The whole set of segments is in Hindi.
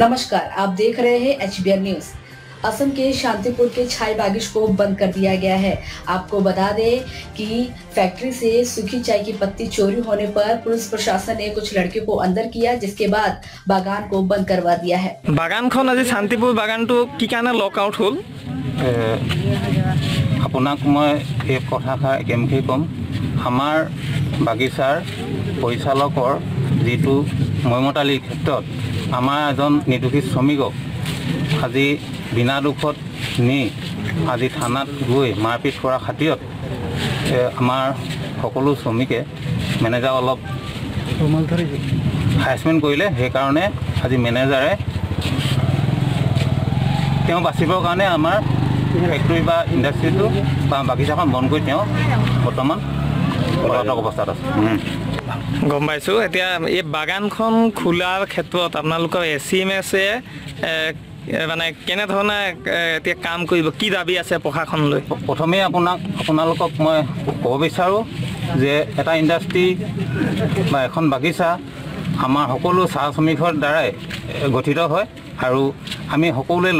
नमस्कार, आप देख रहे हैं HBN न्यूज। असम के शांतिपुर के चाय बागिश को बंद कर दिया गया है। आपको बता दें कि फैक्ट्री से सूखी चाय की पत्ती चोरी होने पर पुलिस प्रशासन ने कुछ लड़कियों को अंदर किया, जिसके बाद बागान को बंद करवा दिया है। बागान खन आज शांतिपुर बागान तो की कारण लकआउट हल আপোনাক मैं एक कथा एमके कम हमार बागिचार परिचालक जी मयमतालिर क्षेत्र आमार एजन निर्दोषी श्रमिकक আজি बिना दुखत नी আজি थाना गई मारपीट कर खातिर आमार सकलो श्रमिके मेनेजार अलग हारेसमेंट करिले। हेकारणे आज मेनेजारे तें बाचिबर कारणे आमार फैक्ट्री बा इंडास्ट्री तो बागिचाखन बंद कर बर्तमान अवस्था गम पाइसो। ये बागान खोलार क्षेत्र अपना HMS माना के काम कि दाबी प्रशासन प्रथम मैं कह विचार जे एटा इंडास्ट्री एखन बागिचा आमार सकलो चाह श्रमिकर द्वारा गठित है और आम सकोले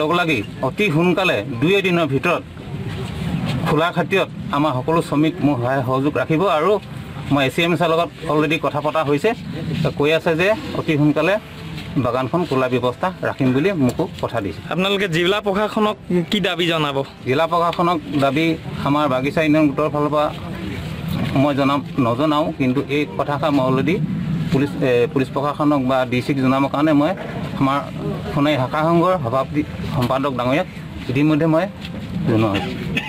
अति सोनकाले दुई एदिन भर खोलार खातिर आमार सको श्रमिक मोर सहाय सहयोग राखिब। और मैं HMS अलरेडी कथा पता कई अति सोनकाले बागान खोला व्यवस्था राखिम मोको कथा दी। अपने जिला प्रशासन कि दाबी जाना? जिला प्रशासन दाबी आमार बागिचा यूनियन गोटर फल मैं नजनाओं किन्तु ये कथा मैं अलरेडी पुलिस प्रशासन DC क जाना कारण मैं आमार सोनाई शाखा संघर सभापति सम्पादक डांगरिया इतिम्य मैं जो